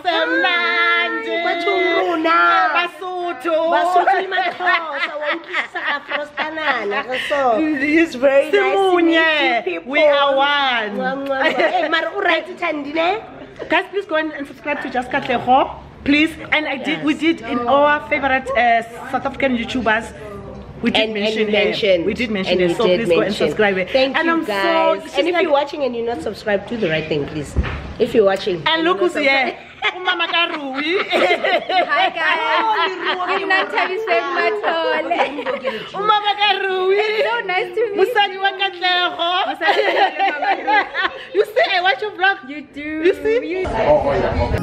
semnandi kwathuruna basuthu basuthu imakhosa wankisaka frostanana so this very nice people. We are one. Hey mara u right Thandi ne guys, please go and subscribe to Just Cut Lekgo please. And I did we did in our favorite South African YouTubers. We did mention it, so please go and subscribe. Thank you guys. So, and if you're watching and you're not subscribed, do the right thing, please. If you're watching. And look who's here. Hi guys. I'm Untabisingwa Tole. It's so nice to meet you. You see, I watch your vlog. You do. You see? Oh, yeah.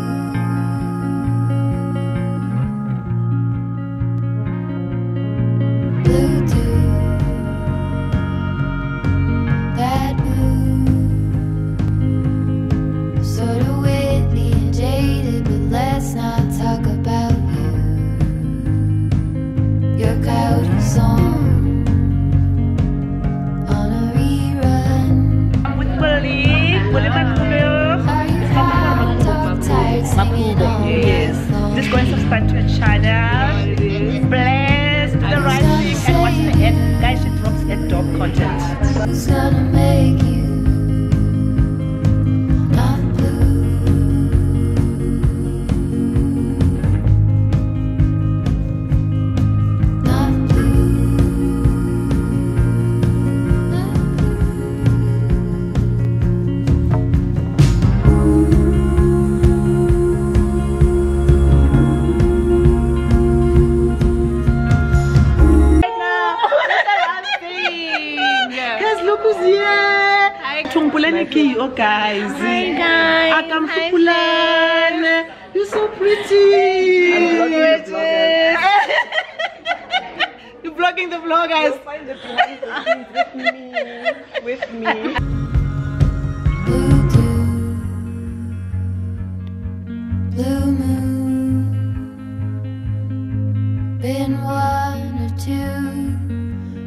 Guys, hi guys. You're so pretty. You're vlogging the vlog, guys. You'll find the vlog with me. Blue moon. Been one or two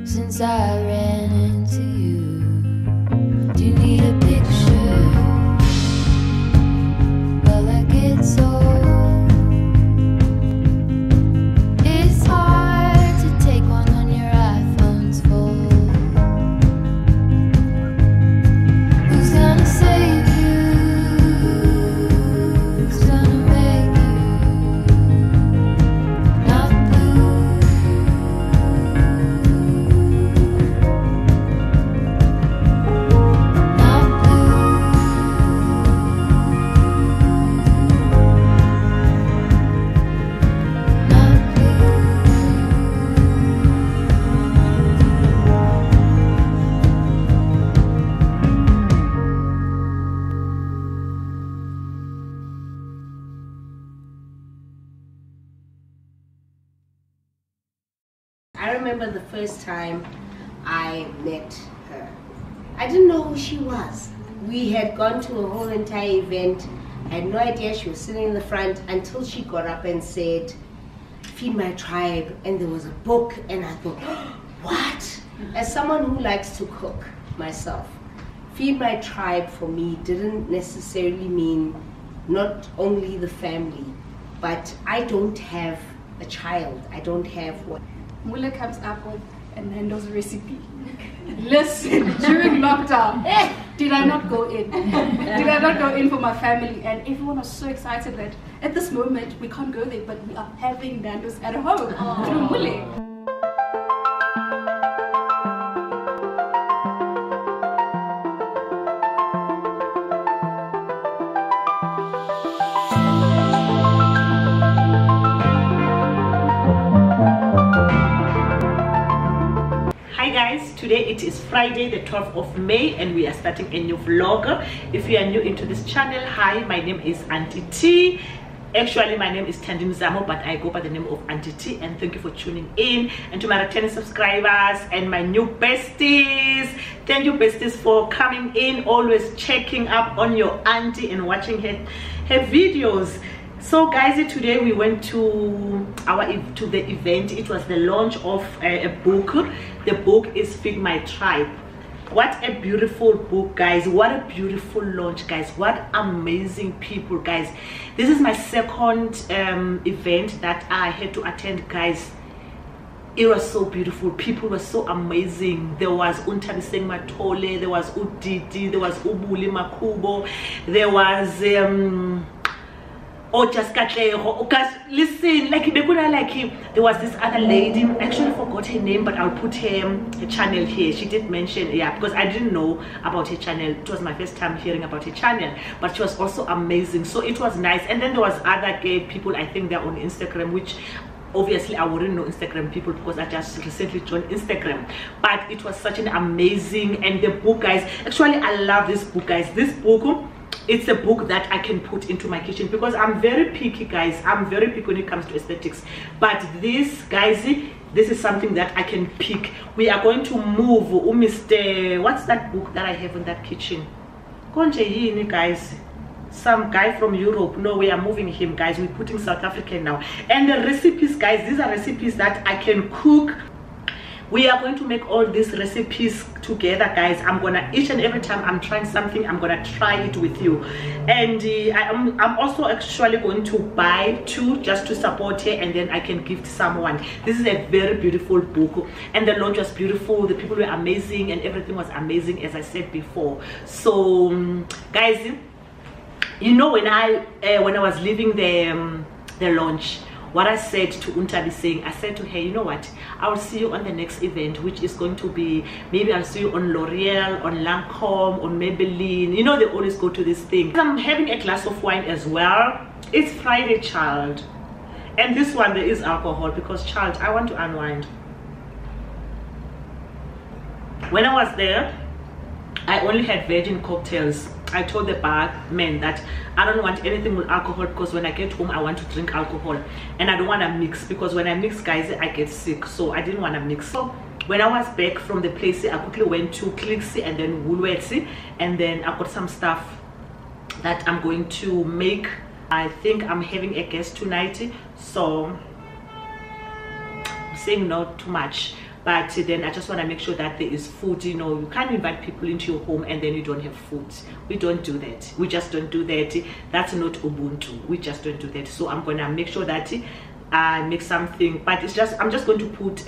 since I ran into you. Do you need a picture? It's hard to take one on your iPhone's phone. Who's gonna save you? Who's gonna make you not blue? Not blue. I remember the first time I met her. I didn't know who she was. We had gone to a whole entire event. I had no idea she was sitting in the front until she got up and said, "Feed my tribe," and there was a book, and I thought, what? As someone who likes to cook myself, Feed my tribe for me didn't necessarily mean not only the family, but I don't have a child. I don't have one. Mula comes up with and handles a recipe. Listen, during lockdown, did I not go in? Did I not go in for my family? And everyone was so excited that at this moment we can't go there, but we are having Nando's at home through Mule. Today it is Friday the 12th of May, and we are starting a new vlog. If you are new into this channel, hi, my name is Auntie T. Actually my name is Thandi Mzamo, but I go by the name of Auntie T, and thank you for tuning in. And to my returning subscribers and my new besties, thank you besties for coming in, always checking up on your auntie and watching her videos. So guys, today we went to the event. It was the launch of a book. The book is Feed My Tribe. What a beautiful book, guys. What a beautiful launch, guys. What amazing people, guys. This is my second event that I had to attend, guys. It was so beautiful. People were so amazing. There was Untabisingwa Tole, there was Udidi, there was Ubuli Makubo, there was listen, like there was this other lady, I actually forgot her name, but I'll put her channel here. She did mention, yeah, because I didn't know about her channel. It was my first time hearing about her channel, but she was also amazing. So it was nice. And then there was other gay people, I think they're on Instagram, which obviously I wouldn't know Instagram people because I just recently joined Instagram. But it was such an amazing, and the book, guys, actually I love this book, guys. This book, it's a book that I can put into my kitchen because I'm very picky, guys. I'm very picky when it comes to aesthetics, but this, guys, this is something that I can pick. We are going to move Mr. what's that book that I have in that kitchen, guys? Some guy from Europe. No, we are moving him, guys. We're putting South African now. And the recipes, guys, these are recipes that I can cook. We are going to make all these recipes together, guys. I'm gonna, each and every time I'm trying something, I'm gonna try it with you. And I'm also actually going to buy two just to support her, and then I can gift someone. This is a very beautiful book, and the launch was beautiful. The people were amazing, and everything was amazing, as I said before. So, guys, you know, when I was leaving the launch, what I said to Untabising, I said to her, you know what, I'll see you on the next event, which is going to be, maybe I'll see you on L'Oreal, on Lancome, on Maybelline. You know, they always go to this thing. I'm having a glass of wine as well. It's Friday, child. And this one, there is alcohol because, child, I want to unwind. When I was there, I only had virgin cocktails. I told the barman that I don't want anything with alcohol because when I get home I want to drink alcohol, and I don't want to mix because when I mix, guys, I get sick. So I didn't want to mix. So when I was back from the place, I quickly went to Clicks and then Woolworths, and then I got some stuff that I'm going to make. I think I'm having a guest tonight, so I'm saying not too much. But then I just want to make sure that there is food. You know, you can't invite people into your home and then you don't have food. We don't do that. We just don't do that. That's not Ubuntu. We just don't do that. So I'm going to make sure that I make something. But it's just, I'm just going to put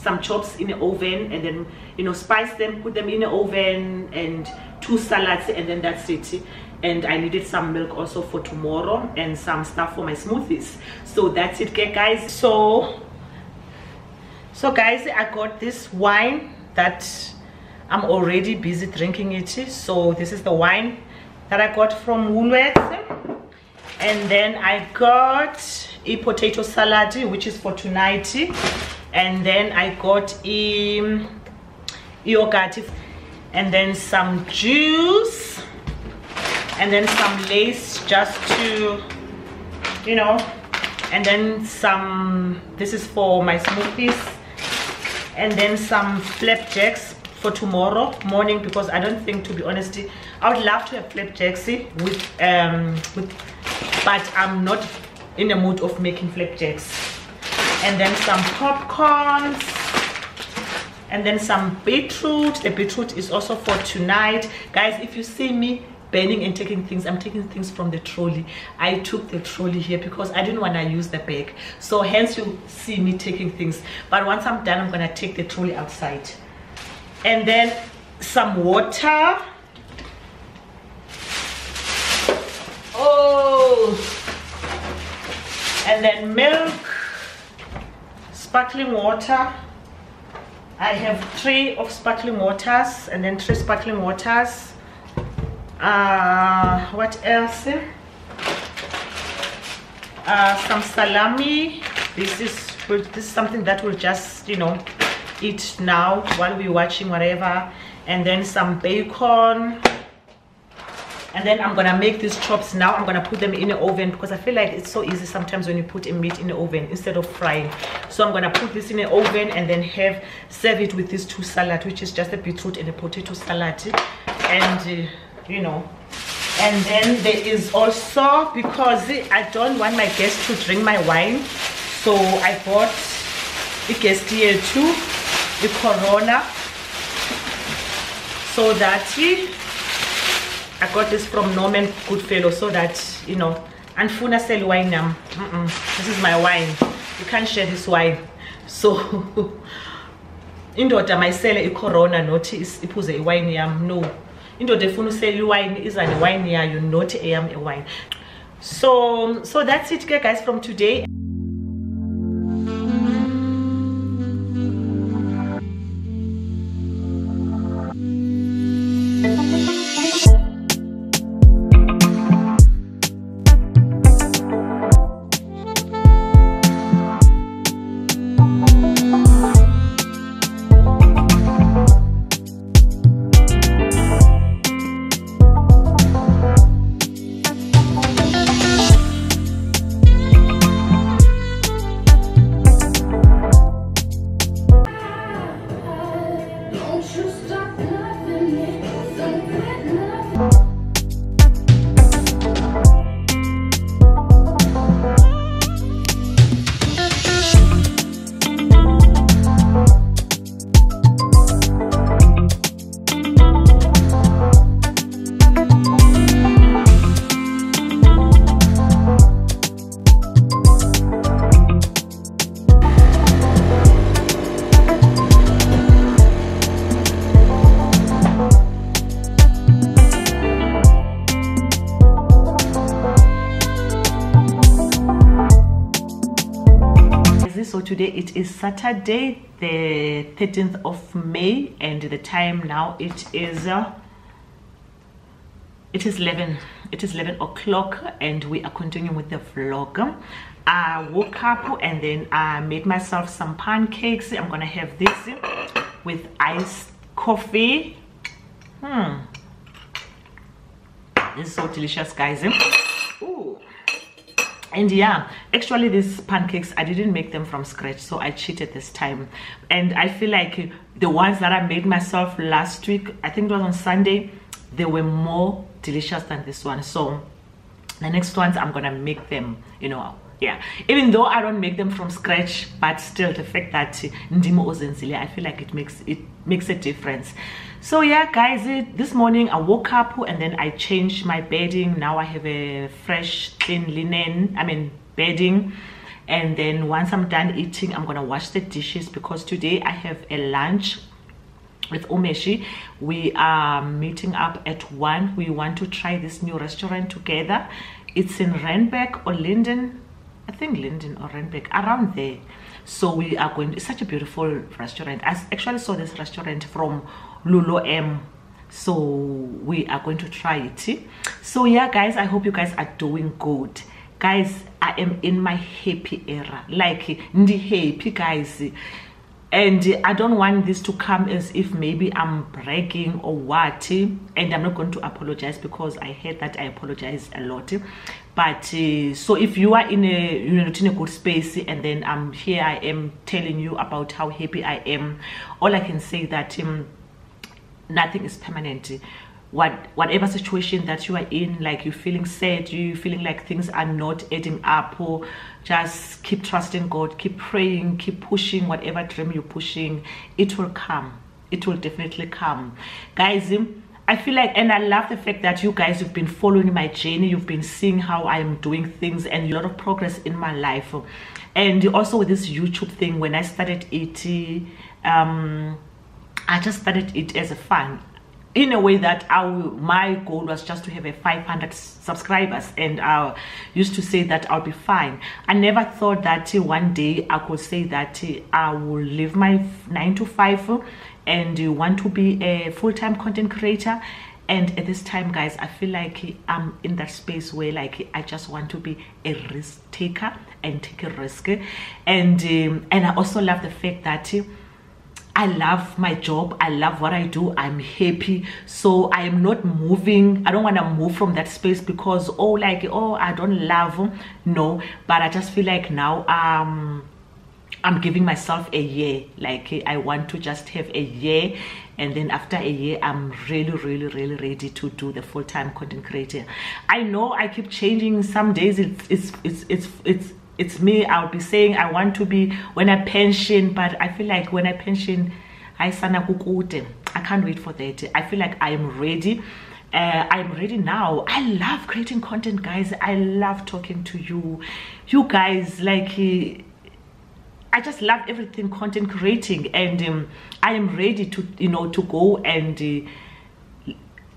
some chops in the oven and then, you know, spice them, put them in the oven, and two salads, and then that's it. And I needed some milk also for tomorrow and some stuff for my smoothies. So that's it, guys. So guys, I got this wine that I'm already busy drinking it. So this is the wine that I got from Woolworths. And then I got a potato salad, which is for tonight. And then I got a yogurt. And then some juice. And then some lace just to, you know. And then some, this is for my smoothies. And then some flapjacks for tomorrow morning because I don't think, to be honest, I would love to have flapjacks with, but I'm not in the mood of making flapjacks. And then some popcorns, and then some beetroot. The beetroot is also for tonight, guys. If you see me burning and taking things, I'm taking things from the trolley. I took the trolley here because I didn't want to use the bag, so hence you see me taking things. But once I'm done, I'm gonna take the trolley outside. And then some water. Oh, and then milk, sparkling water. I have 3 of sparkling waters, and then 3 sparkling waters. What else? Some salami. This is something that we'll just, you know, eat now while we're watching whatever. And then some bacon. And then I'm gonna make these chops now. I'm gonna put them in the oven because I feel like it's so easy sometimes when you put a meat in the oven instead of frying. So I'm gonna put this in the oven and then serve it with these 2 salad, which is just a beetroot and a potato salad. And you know, and then there is also, because I don't want my guests to drink my wine, so I bought the guest here too, the Corona. so that I got this from Norman Goodfellow, so that you know. And Funa sell wine now. This is my wine. You can't share this wine. So indoda mayisele icorona nothi iphuze iwine yam, no. Indoda efuna usele iwine iza newine yayo nothi eyam iwine. So that's it guys from today. So today it is Saturday the 13th of May, and the time now it is 11. It is 11 o'clock, and we are continuing with the vlog. I woke up and then I made myself some pancakes. I'm gonna have this with iced coffee. This is so delicious guys. Ooh. And yeah, actually these pancakes I didn't make them from scratch, so I cheated this time. And I feel like the ones that I made myself last week, I think it was on Sunday, they were more delicious than this one. So the next ones I'm gonna make them, you know. Yeah, even though I don't make them from scratch, but still the fact that Ndimo Ozenzile, I feel like it makes a difference. So yeah guys, this morning I woke up and then I changed my bedding. Now I have a fresh clean linen, I mean bedding. And then once I'm done eating, I'm gonna wash the dishes, because today I have a lunch with Omeshi. We are meeting up at 1. We want to try this new restaurant together. It's in Randburg or Linden, I think Linden or Randburg, around there. So we are going. It's such a beautiful restaurant. I actually saw this restaurant from Lulo M, so we are going to try it. So yeah guys, I hope you guys are doing good. Guys, I am in my happy era, like ndi happy guys, and I don't want this to come as if maybe I'm bragging or what, and I'm not going to apologize, because I hate that I apologize a lot. But so if you are in a, you know, not in a good space, and then I'm here, I am telling you about how happy I am, all I can say that nothing is permanent. Whatever situation that you are in, like you're feeling sad, you're feeling like things are not adding up, or just keep trusting God, keep praying, keep pushing whatever dream you're pushing. It will come. It will definitely come guys. I feel like, and I love the fact that you guys have been following my journey, you've been seeing how I am doing things, and a lot of progress in my life. And also with this YouTube thing, when I started it, I just started it as a fun, in a way that my goal was just to have a 500 subscribers, and I used to say that I'll be fine. I never thought that one day I could say that I will leave my 9 to 5 and want to be a full-time content creator. And at this time guys, I feel like I'm in that space where like I just want to be a risk taker and take a risk. And I also love the fact that I love my job, I love what I do, I'm happy. So I am not moving, I don't want to move from that space because I don't love, no. But I just feel like now I'm giving myself a year, like I want to just have a year, and then after a year I'm really ready to do the full-time content creator. I know I keep changing. Some days it's me, I'll be saying I want to be when I pension, but I feel like when I pension I can't wait for that. I feel like I'm ready. I'm ready now. I love creating content, guys. I love talking to you guys. Like I just love everything content creating, and I am ready to to go and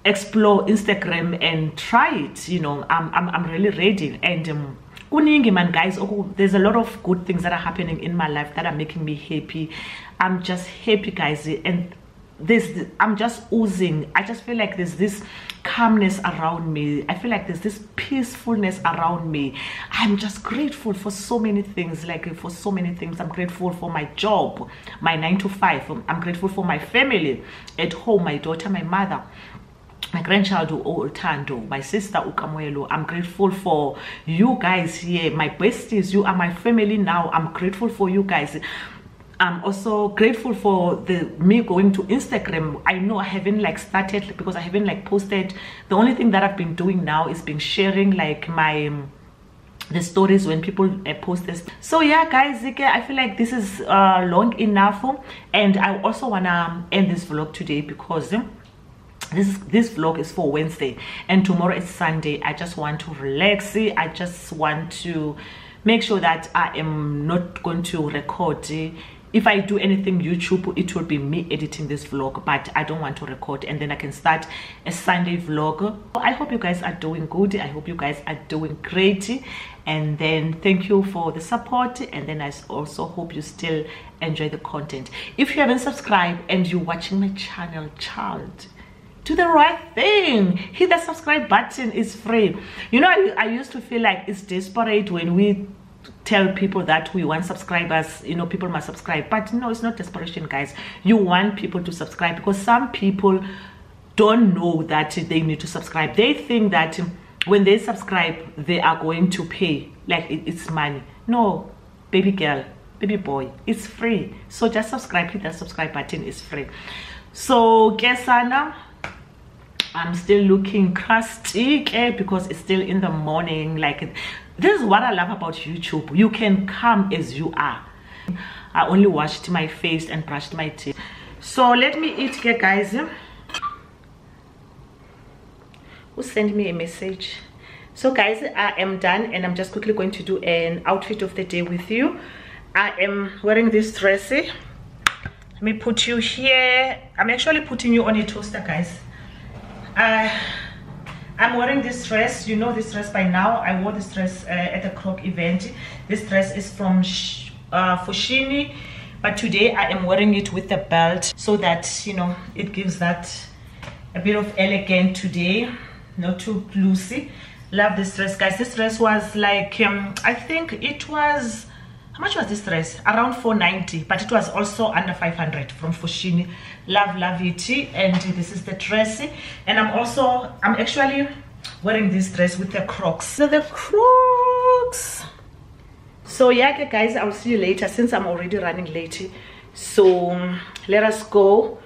explore Instagram and try it. I'm really ready. And kuningi man, guys, there's a lot of good things that are happening in my life that are making me happy. I'm just happy, guys, and I'm just oozing. I just feel like there's this calmness around me. I feel like there's this peacefulness around me. I'm just grateful for so many things. Like for so many things, I'm grateful for my job, my 9-to-5. I'm grateful for my family at home, my daughter, my mother, my grandchild Tando, my sister Ukamuelo. I'm grateful for you guys here, my besties. You are my family now. I'm grateful for you guys. I'm also grateful for me going to Instagram. I know I haven't like started because I haven't like posted. The only thing that I've been doing now is been sharing like the stories when people post this. So yeah, guys, I feel like this is long enough, and I also wanna end this vlog today because this vlog is for Wednesday and tomorrow is Sunday. I just want to relax. I just want to make sure that I am not going to record. If I do anything YouTube, it will be me editing this vlog, but I don't want to record, and then I can start a Sunday vlog. I hope you guys are doing good. I hope you guys are doing great. And then thank you for the support. And then I also hope you still enjoy the content. If you haven't subscribed and you're watching my channel, child, do the right thing. Hit that subscribe button. It's free. I used to feel like it's desperate when we tell people that we want subscribers, people must subscribe. But no, it's not desperation, guys. You want people to subscribe because some people don't know that they need to subscribe. They think that when they subscribe, they are going to pay, like it's money. No, baby girl, baby boy, it's free. So just subscribe. Hit that subscribe button. It's free. So kesana, I'm still looking crusty, because it's still in the morning. Like, this is what I love about YouTube. You can come as you are. I only washed my face and brushed my teeth. So let me eat, guys. Who sent me a message? So guys, I am done, and I'm just quickly going to do an outfit of the day with you. I am wearing this dress. Let me put you here. I'm actually putting you on a toaster, guys. I'm wearing this dress. You know this dress by now. I wore this dress at the Croc event. This dress is from Foschini, but today I am wearing it with the belt so that it gives that a bit of elegance today, not too loosey. Love this dress, guys. This dress was like I think it was, how much was this dress? Around 490, but it was also under 500 from Foschini. Love it. And this is the dress. And I'm actually wearing this dress with the Crocs. So the Crocs. So yeah, guys, I'll see you later since I'm already running late. So let us go.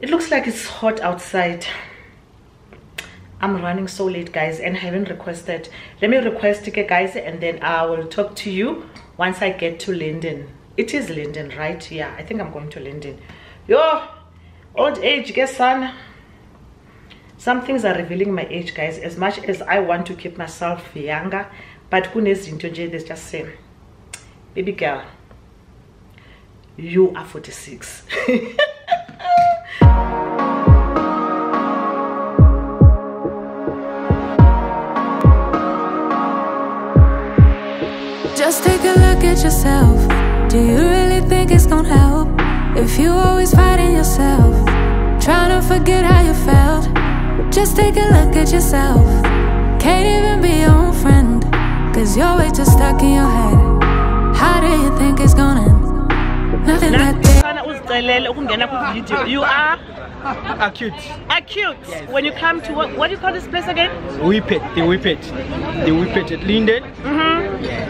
It looks like it's hot outside. I'm running so late, guys, and I haven't requested. Let me request, guys, and then I will talk to you once I get to Linden. It is Linden, right? Yeah, I think I'm going to Linden. Yo, old age, guess son. Some things are revealing my age, guys. As much as I want to keep myself younger, but there's just saying, baby girl, you are 46. Just take a look at yourself. Do you really think it's gonna help if you always fighting yourself, trying to forget how you felt? Just take a look at yourself. Can't even be your own friend, cause you're way too stuck in your head. How do you think it's gonna end? Nothing like that. You are acute. Acute. Yes. When you come to what do you call this place again? Whippet. The Whippet. The Whippet at Linden.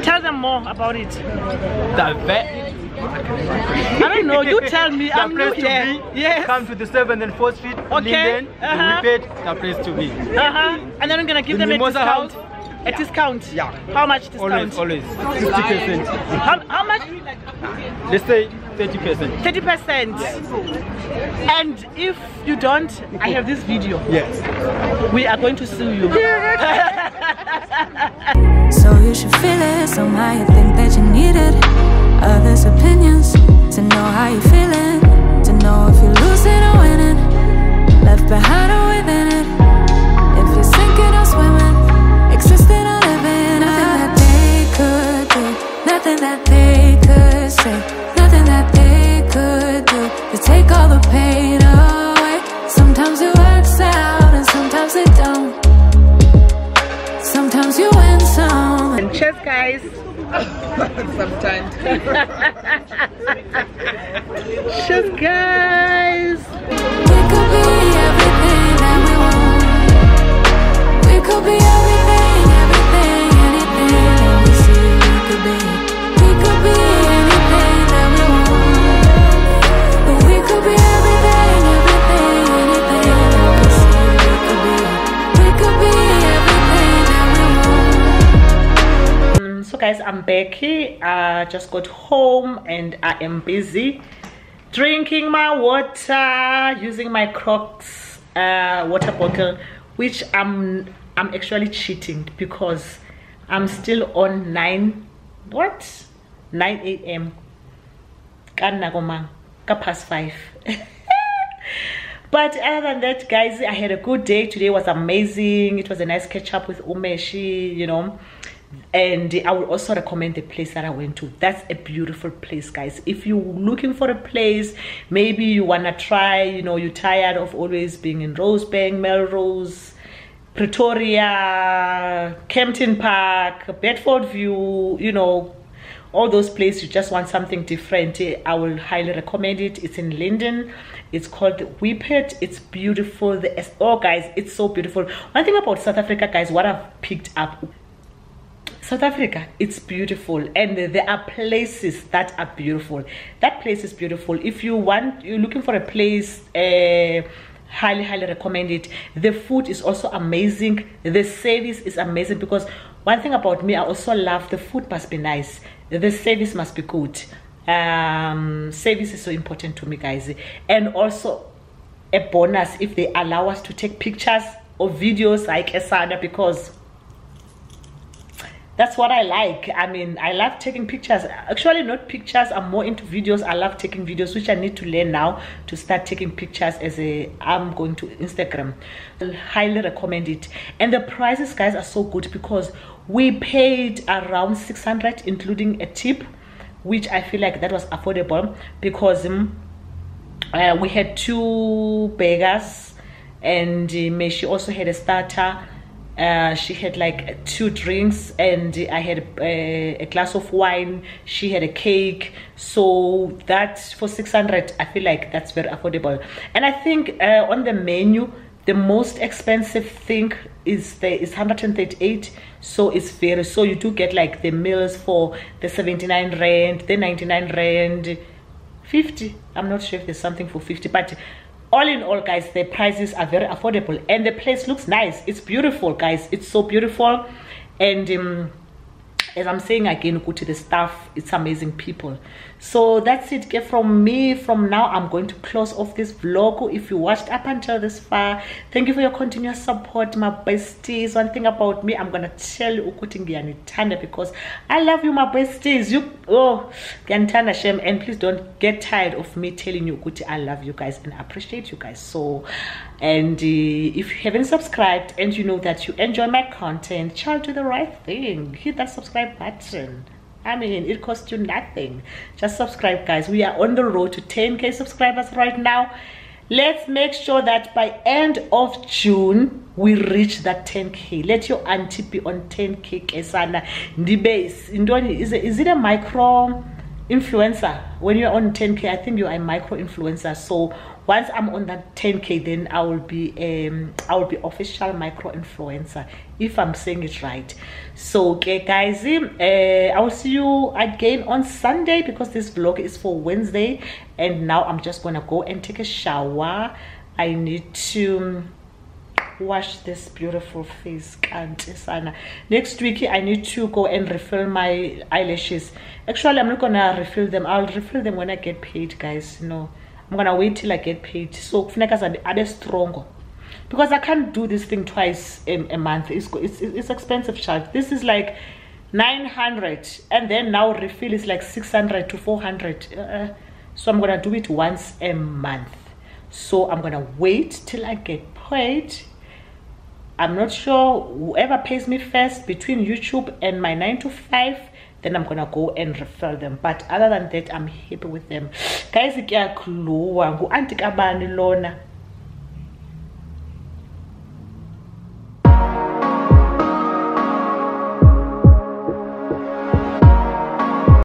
Tell them more about it. The vet. I don't know. You tell me. The I'm place new here. To be. Yes. Come to the 7th and 4th Street. Okay. Linden, the Whippet, the place to be. And then I'm gonna give them a discount. A discount? Yeah. How much discount? Always, 50%. How much? Let's say 30%. 30%. And if you don't, I have this video. Yes. We are going to sue you. So you should feel it. Somehow you think that you need it. Others' opinions to know how you're feeling, to know if you're losing or winning, left behind or within it. If you're sinking or swimming, existing or living. Nothing that they could do, nothing that they could say, nothing that they could do to take all the pain away. Sometimes it works out and sometimes it don't. Sometimes you win some. And cheers, guys. Sometimes. Cheers, guys. We could be everything that we want. We could be everything, everything, anything that we see. We could be anything that we want. But we could be everything, everything, anything that we see. We could be everything that we want. So guys, I'm Becky. I just got home and I am busy drinking my water using my Crocs water bottle, which I'm actually cheating because I'm still on 9 a.m. past 5. But other than that, guys, I had a good day. Today was amazing. It was a nice catch up with Omeshi, you know. And I would also recommend the place that I went to. That's a beautiful place, guys. If you're looking for a place, maybe you want to try, you know, you're tired of always being in Rosebank, Melrose, Pretoria, Kempton Park, Bedford View, you know, all those places. You just want something different. I will highly recommend it. It's in Linden. It's called Whippet. It's beautiful. Oh, guys, it's so beautiful. One thing about South Africa, guys, what I've picked up, South Africa, it's beautiful, and there are places that are beautiful. That place is beautiful. If you want, you're looking for a place, highly recommend it. The food is also amazing. The service is amazing, because one thing about me, I also love the food must be nice, the service must be good. Service is so important to me, guys. And also a bonus if they allow us to take pictures or videos like Asana, because that's what I like. I mean, I love taking pictures. Actually, not pictures. I'm more into videos. I love taking videos, which I need to learn now to start taking pictures as a... I'm going to Instagram. I highly recommend it. And the prices, guys, are so good because we paid around 600 including a tip, which I feel like that was affordable because we had 2 burgers and she also had a starter. She had like 2 drinks, and I had a glass of wine. She had a cake. So that for 600, I feel like that's very affordable. And I think on the menu, the most expensive thing is 138. So it's very, so you do get like the meals for the 79 rand, the 99 rand, 50. I'm not sure if there's something for 50, but all in all, guys, the prices are very affordable and the place looks nice. It's beautiful, guys. It's so beautiful. And as I'm saying again, go to the staff. It's amazing people. So that's it from me. From now, I'm going to close off this vlog. If you watched up until this far, thank you for your continuous support, my besties. One thing about me, I'm going to tell you, because I love you, my besties. And please don't get tired of me telling you, I love you guys and appreciate you guys. So, and if you haven't subscribed and you know that you enjoy my content, try to do the right thing. Hit that subscribe button. I mean, it costs you nothing. Just subscribe, guys. We are on the road to 10k subscribers right now. Let's make sure that by end of June we reach that 10k. Let your auntie be on 10k Kesana. Is it a micro influencer? When you're on 10k, I think you are a micro influencer. So once I'm on that 10k, then I will be official micro influencer, if I'm saying it right. So okay, guys, I will see you again on Sunday, because this vlog is for Wednesday. And now I'm just gonna go and take a shower. I need to wash this beautiful face. Next week I need to go and refill my eyelashes. Actually, I'm not gonna refill them. I'll refill them when I get paid, guys. No, I'm gonna wait till I get paid. So are they stronger? Because I can't do this thing twice in a month. It's expensive, child. This is like 900, and then now refill is like 600 to 400. So I'm gonna do it once a month. So I'm gonna wait till I get paid. I'm not sure, whoever pays me first between YouTube and my 9 to 5, then I'm gonna go and refill them. But other than that, I'm happy with them, guys.